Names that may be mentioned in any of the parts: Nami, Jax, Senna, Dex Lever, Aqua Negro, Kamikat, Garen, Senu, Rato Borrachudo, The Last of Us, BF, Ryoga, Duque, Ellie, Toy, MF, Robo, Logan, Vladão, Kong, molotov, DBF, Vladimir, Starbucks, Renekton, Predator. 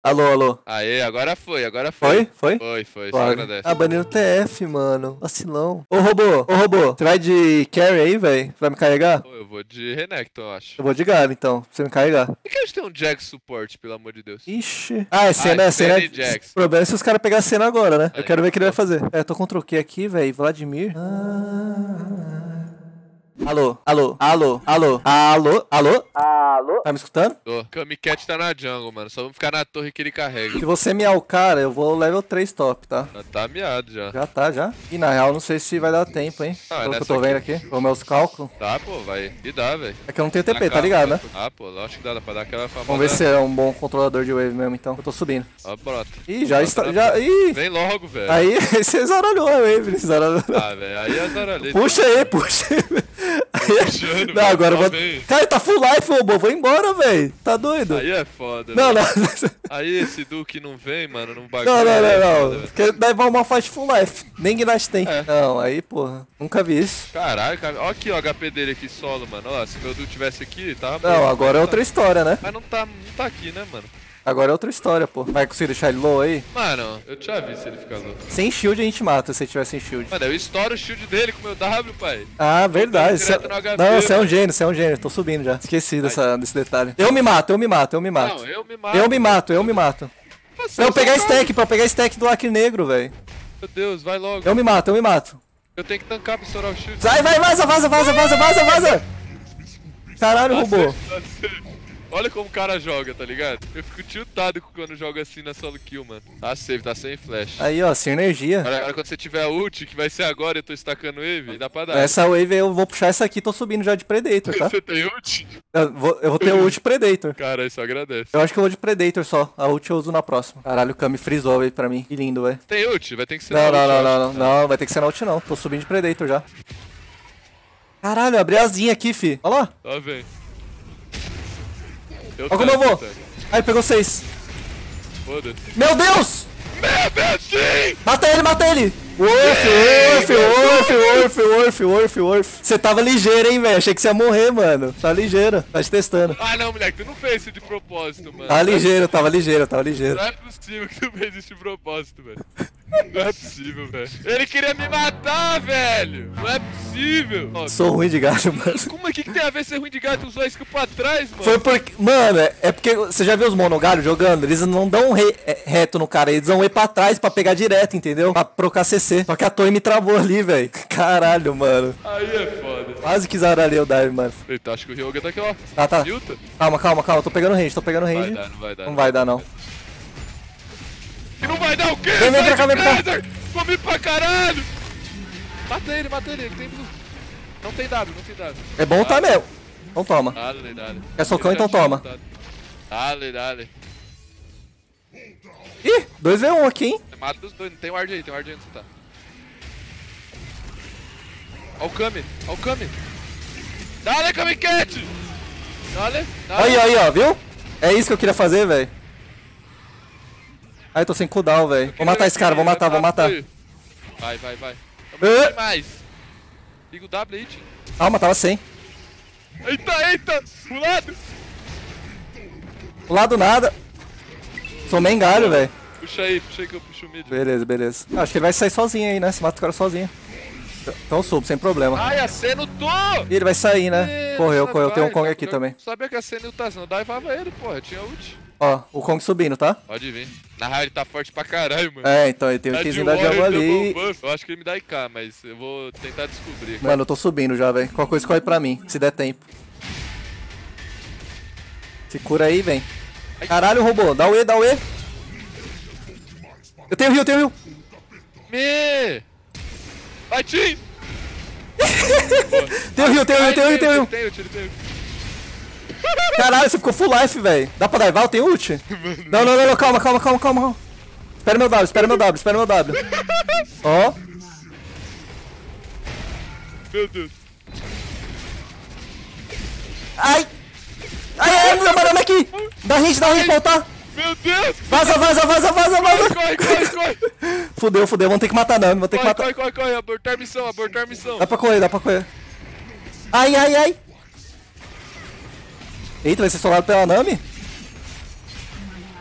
Alô, alô. Aê, agora foi, agora foi. Foi? Foi? Foi, foi, só agradece. Ah, baniram TF, mano. Vacilão. Ô, robô, você vai de carry aí, velho? Vai me carregar? Eu vou de Renekton, eu acho. Eu vou de Garen, então, pra você me carregar. Por que a gente tem um Jax suporte, pelo amor de Deus? Ixi. Ah, é Senna, é Senna. O problema é se os caras pegarem a Senna agora, né? Aí, eu quero ver o que ele vai fazer. É, tô com troquei aqui, velho. Vladimir. Alô, alô, alô, alô, alô, alô, alô. Tá me escutando? Tô. Kamikat tá na jungle, mano. Só vamos ficar na torre que ele carrega. Se você miar o cara, eu vou level 3 top, tá? Já tá miado, já. Já tá, já. E na real, não sei se vai dar tempo, hein? Ah, pelo que eu tô vendo aqui. Vou meus cálculos. Tá, pô, vai. E dá, velho. É que eu não tenho TP, tá ligado, né? Ah, pô, lógico que dá pra dar aquela famosa... Vamos ver se é um bom controlador de wave mesmo, então. Eu tô subindo. Ó, brota. Ih, já está... Já... Ih! Vem logo, velho. Aí, você zaralhou a wave, zaralhou. Ah, velho, aí eu zaralhei. Puxa aí, puxa aí, velho. Puxando, não, agora eu vou... Cara, tá full life, robô. Vou embora, velho. Tá doido? Aí é foda, não, não. Aí esse Duque não vem, mano. Não bagulho. Não, não, não, não. Quer levar uma fight full life. Nem Guinast tem. É. Não, aí, porra. Nunca vi isso. Caralho, cara. Olha aqui o HP dele aqui solo, mano. Ó, se meu Duque tivesse aqui, tava... Não, bom, agora é outra história, né? Mas não tá aqui, né, mano? Agora é outra história, pô. Vai conseguir deixar ele low aí? Mano, eu te aviso se ele ficar low. Sem shield a gente mata, se ele tiver sem shield. Mano, eu estouro o shield dele com o meu W, pai. Ah, verdade. Não, você é um gênio, você é um gênio. Tô subindo já. Esqueci desse detalhe. Eu me mato, eu me mato, eu me mato. Não, eu me mato. Eu me mato, eu me mato. Pra eu pegar stack, pra pegar stack do Aqua Negro, velho. Meu Deus, vai logo. Eu me mato, eu me mato. Eu tenho que tancar pra estourar o shield. Sai, vai, vaza, vaza, vaza, vaza, vaza, vaza. Caralho, robô. Olha como o cara joga, tá ligado? Eu fico tiltado quando joga assim na solo kill, mano. Tá safe, tá sem flash. Aí, ó, sem energia. Agora quando você tiver a ult, que vai ser agora, eu tô estacando wave, dá pra dar. Essa wave eu vou puxar essa aqui, tô subindo já de Predator, tá? Você tem ult? Eu vou ter ult Predator. Cara, isso agradece. Eu acho que eu vou de Predator só. A ult eu uso na próxima. Caralho, o Kami frisou aí pra mim. Que lindo, velho. Tem ult? Vai ter que ser na ult. Não, não, não, não, não. Não, vai ter que ser na ult não. Tô subindo de Predator já. Caralho, eu abri a asinha aqui, fi. Olha lá. Tá bem. Olha como eu vou! Aí, pegou 6. Foda-se. Meu Deus! Mata ele, mata ele! Worf! Você tava ligeiro, hein, velho? Achei que você ia morrer, mano. Tá ligeiro, tá te testando. Ah, não, moleque, tu não fez isso de propósito, mano. Tá ligeiro, tava ligeiro, tava ligeiro. Não é possível que tu fez isso de propósito, velho. Não é possível, velho. Ele queria me matar, velho. Não é possível. Ó, sou ruim de gato, mano. Como é que tem a ver ser ruim de gato? Usou a skill pra trás, mano. Foi porque... Mano, é porque... Você já viu os monogalhos jogando? Eles não dão um reto no cara. Eles dão um E pra trás pra pegar direto, entendeu? Pra procar CC. Só que a Toy me travou ali, velho. Caralho, mano. Aí é foda. Quase que zaralei o dive, mano. Eita, acho que o Ryoga tá aqui, ó. Ah, tá. Calma, calma, calma. Tô pegando range, tô pegando range. Não vai dar, não vai dar. Não vai dar, não. Que não vai dar o quê? Vem, vem pra cá, vem pra cá. Comi pra caralho. Mata ele tem blue. Não tem W, não tem W. É bom tá mesmo. Então toma. Dale, dale. É socão, então toma. Dale, dale. Ih, 2v1 aqui, hein? Mata os dois, não tem ward aí, tem ward aí onde você tá. Ó o Kami, ó o Kami. Dale, Kamikat! Dale, dale. Aí, aí, ó, viu? É isso que eu queria fazer, velho. Ai, tô sem cooldown, velho. Vou matar esse cara, vou matar, vou matar. Vai, vai, vai. Não mais. Liga o W aí, tio. Ah, matava 100. Eita, eita! Pro lado! Pro lado nada. Sou meio engalho, velho. Puxa aí que eu puxo o mid. Beleza, beleza. Ah, acho que ele vai sair sozinho aí, né? Se mata o cara sozinho. Então subo, sem problema. Ai, a Senu tô! E ele vai sair, né? Correu, correu. Tem um Kong aqui também. Sabia que a Senu tá sendo. Daivava ele, porra. Tinha ult. Ó, o Kong subindo, tá? Pode vir. Na real ele tá forte pra caralho, mano. É, então ele tem o quezinho da jungle ali. Eu acho que ele me dá IK, mas eu vou tentar descobrir. Mano, eu tô subindo já, velho. Qualquer coisa corre pra mim, se der tempo. Se cura aí, vem. Caralho, robô. Dá o E, dá o E. Eu tenho heal, eu tenho heal. Me! Vai, team! Tenho heal, tenho heal, tenho heal, tenho heal. Caralho, você ficou full life, velho. Dá pra divar? Tem ult? Não, não, não, não, calma, calma, calma, calma. Espera meu W, espera meu W, espera meu W. Ó. Meu Deus. Ai! Ai, ai, ai, barulho aqui! Dá hit pra voltar! Meu Deus! Vaza, vaza, vaza, vaza, vaza! Corre, corre, corre, corre! Fudeu, fudeu, vamos ter que matar Nami, vamos ter que matar. Corre, corre, corre, abortar missão, abortar missão. Dá pra correr, dá pra correr. Ai, ai, ai! Eita, vai ser solado pela Nami?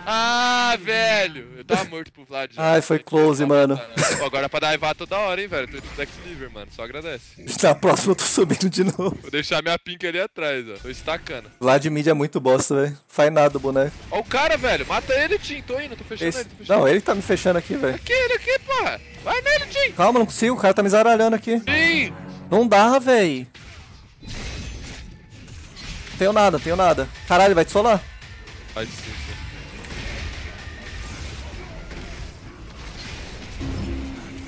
Ah, velho! Eu tava morto pro Vlad já. Ai, foi close, mano. Pô, agora é pra daivar toda hora, hein, velho. Tô indo pro Dex Lever, mano. Só agradece. Na próxima eu tô subindo de novo. Vou deixar minha pink ali atrás, ó. Tô estacando. Vladimir é muito bosta, velho. Faz nada o boneco. Ó o cara, velho. Mata ele, Tim. Tô indo, tô fechando ele. Tô fechando. Não, ele tá me fechando aqui, velho. Aqui, porra. Vai nele, Tim. Calma, não consigo. O cara tá me zaralhando aqui. Tim! Não dá, velho. Tenho nada, tenho nada. Caralho, vai te solar? Vai sim.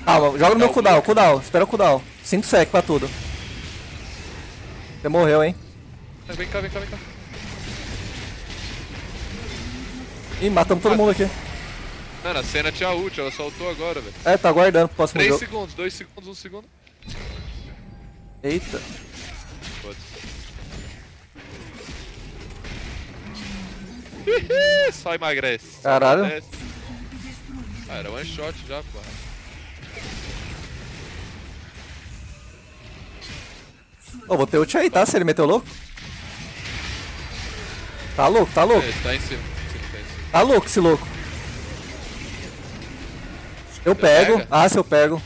Calma, joga no meu cooldown, cooldown, espera o cooldown. 5 sec pra tudo. Você morreu, hein? Vem cá, vem cá, vem cá. Ih, matamos todo mundo aqui. Mano, a Senna tinha ult, ela soltou agora, velho. É, tá guardando pro próximo jogo. 3 segundos, 2 segundos, 1 segundo. Eita. Só emagrece. Caralho. Ah, era one shot já, pô. Ô, vou ter ult aí, tá? Se ele meteu louco. Tá louco, tá louco. É, tá em cima. Tá louco esse louco. Eu pego. Pega? Ah, se eu pego.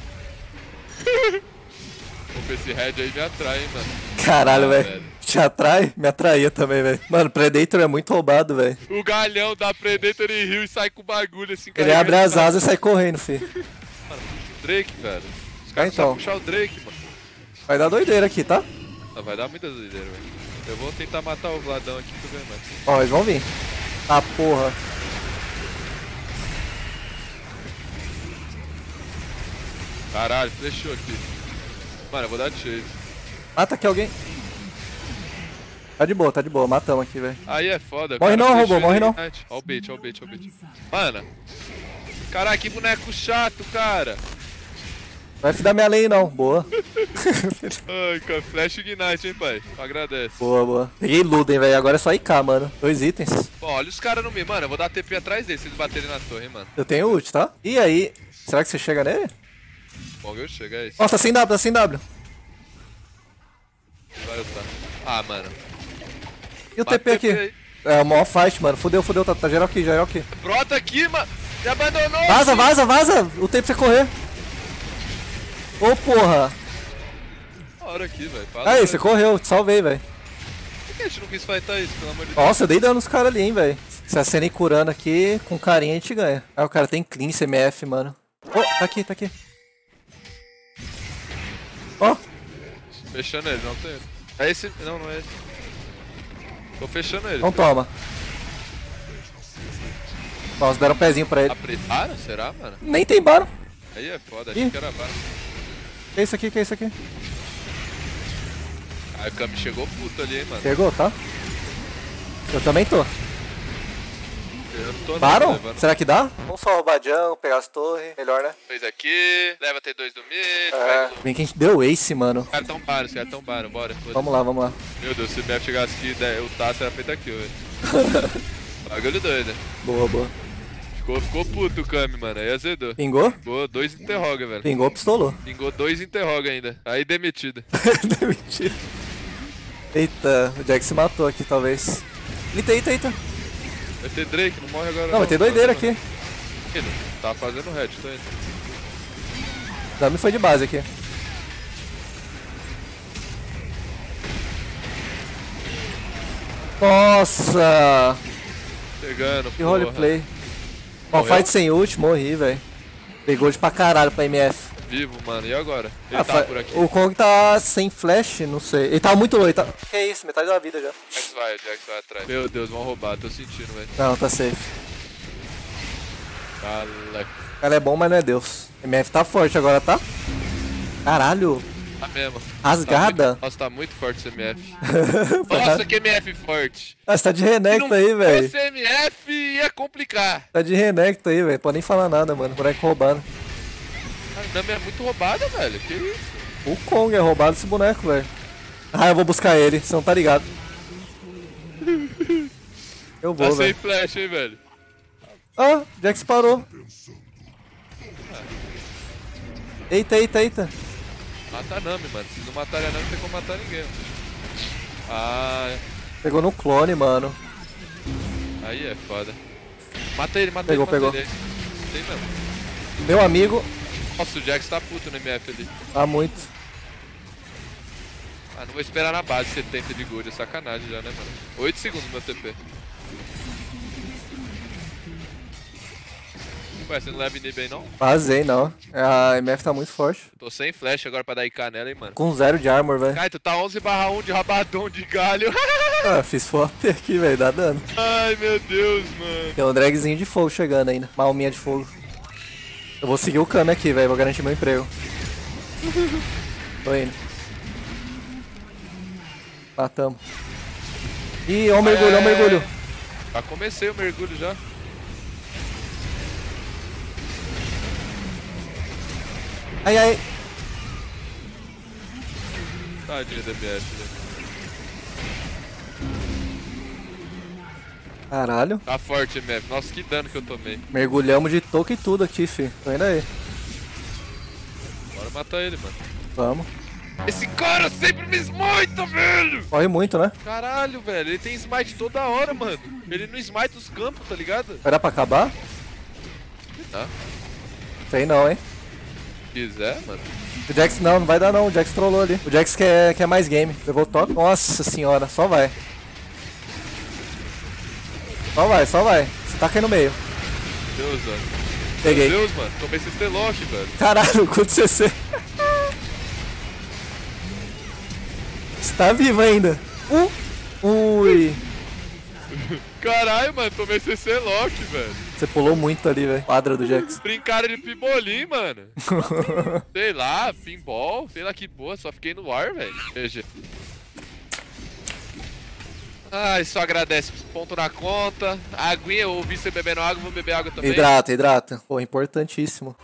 Opa, esse head aí me atrai, hein, mano. Caralho, velho. Te atrai? Me atraía também, velho. Mano, Predator é muito roubado, velho. O galhão da Predator em Rio e sai com o bagulho assim. Ele abre as asas e sai correndo, fi. Mano, puxa o Drake, velho. Os caras precisam puxar o Drake, mano. Vai dar doideira aqui, tá? Vai dar muita doideira, velho. Eu vou tentar matar o Vladão aqui pra ver, mano. Ó, eles vão vir. Ah, porra. Caralho, flechou aqui. Mano, eu vou dar chase. Mata aqui alguém. Tá de boa, matamos aqui, velho. Aí é foda, morre cara. Não, robô, morre não. Ó o bait, ó o bait, ó o bait. Mano. Caralho, que boneco chato, cara. Não vai dar minha lei não, boa. Ai, cara, flash ignite, hein, pai. Agradece. Boa, boa. Peguei Luden, velho. Agora é só IK, mano. 2 itens. Bom, olha os caras no meio. Mano, eu vou dar TP atrás deles se eles baterem na torre, hein, mano. Eu tenho ult, tá? E aí? Será que você chega nele? Bom, eu chego, é isso. Ó, tá sem W, tá sem W. Vai ultar. Ah, mano. E o TP aqui? Aí. É, o maior fight, mano. Fudeu, fudeu. Tá geral aqui, geral aqui. Brota aqui, mano. Me abandonou. Vaza, vaza, vaza. O tempo pra você correr. Ô, porra! Hora aqui, velho. Aí, você correu, te salvei, velho. Por que a gente não quis fightar isso, pelo amor de Deus? Nossa, eu dei dano nos caras ali, hein, velho. Se a Senna ir curando aqui, com carinha a gente ganha. Ah, o cara tem cleanse, MF, mano. Ô, oh, tá aqui, tá aqui. Ó! Oh. Fechando ele, não tem ele. É esse? Não, não é esse. Tô fechando ele. Então toma. Nossa, deram um pezinho pra ele. Apretaram? Será, mano? Nem tem barro. Aí é foda, achei que era barro. Que é isso aqui? Que é isso aqui? Aí o Kami chegou puto ali, hein, mano. Chegou, tá? Eu também tô. Eu tô Baron? Não, será que dá? Vamos só roubar Jam, pegar as torres. Melhor, né? 2 aqui, leva T2 do mid. É. Vem que a gente deu ace, mano. Os caras tão baron, os caras tão baron. Bora. Vamos lá, vamos lá. Meu Deus, se o BF chegasse aqui, eu taço era feito aqui, velho. Bagulho doido. Boa, boa. Ficou puto o Kami, mano. Aí azedou. Pingou? Pingou 2 interroga, velho. Pingou, pistolou. Pingou 2 interroga ainda. Aí demitido. Demitido. Eita, o Jax se matou aqui, talvez. Eita, eita, eita. Vai ter Drake, não morre agora. Não, vai ter doideira aqui. Ele tá fazendo head, tá indo. Nami foi de base aqui. Nossa! Chegando, que roleplay. Ó, fight sem ult, morri, velho. Pegou de pra caralho pra MF. Vivo, mano, e agora? Ele tá por aqui. O Kong tá sem flash, não sei. Ele tá muito low, ele tá... Que isso, metade da vida já. Jax vai atrás. Meu Deus, vão roubar, tô sentindo, velho. Não, tá safe. Cala. O cara é bom, mas não é Deus. MF tá forte agora, tá? Caralho. Tá mesmo. Rasgada? Tá muito... Nossa, tá muito forte esse MF. Nossa, que MF forte. Ah, você tá de Renekton não... aí, velho. Esse MF ia complicar. Tá de Renekton aí, velho. Pode nem falar nada, mano. Por aí roubando. A Nami é muito roubada, velho. Que isso? O Kong é roubado esse boneco, velho. Ah, eu vou buscar ele. Você não tá ligado. Eu vou, velho. Tá sem flash, hein, velho. Ah, Jax parou. Eita, eita, eita. Mata a Nami, mano. Se não matarem a Nami, não tem como matar ninguém. Ah, é. Pegou no clone, mano. Aí é foda. Mata ele, mata pegou, ele. Pegou, pegou. Tem mesmo. Meu amigo. Nossa, o Jax tá puto no MF ali. Tá muito. Ah, não vou esperar na base 70 de gold, é sacanagem já, né, mano? 8 segundos meu TP. Ué, você não leva inib aí não? Vazei não, a MF tá muito forte. Tô sem flash agora pra dar IK nela, hein, mano. Com 0 de armor, velho. Cai, tu tá 11/1 de rabadão de galho. Ah, fiz flop aqui, velho, dá dano. Ai, meu Deus, mano. Tem um dragzinho de fogo chegando ainda, uma alminha de fogo. Eu vou seguir o Kami aqui, velho, vou garantir meu emprego. Tô indo. Matamos. Ih, ó o mergulho, ó o mergulho. Já comecei o mergulho já. Ai, ai. Tadinho do DBF. Caralho. Tá forte, MF. Nossa, que dano que eu tomei. Mergulhamos de toque e tudo aqui, fi. Tô indo aí. Bora matar ele, mano. Vamos. Esse cara sempre me smita, velho! Corre muito, né? Caralho, velho, ele tem smite toda hora, mano. Ele não smite os campos, tá ligado? Vai dar pra acabar? Tá. Sei não, hein? Se quiser, mano. O Jax não vai dar não, o Jax trollou ali. O Jax quer mais game. Levou o top. Nossa senhora, só vai. Só vai, só vai. Você tá aqui no meio. Meu Deus, mano. Peguei. Meu Deus, mano, tomei CC lock, velho. Caralho, quanto CC. Tá vivo ainda. Ui. Caralho, mano, tomei CC lock, velho. Você pulou muito ali, velho. Quadra do Jax. Brincaram de pimbolim, mano. Sei lá, pinball. Sei lá que boa, só fiquei no ar, velho. GG. Ai, só agradece. Ponto na conta. Aguinha, eu ouvi você bebendo água, vou beber água também. Hidrata, hidrata. Pô, importantíssimo.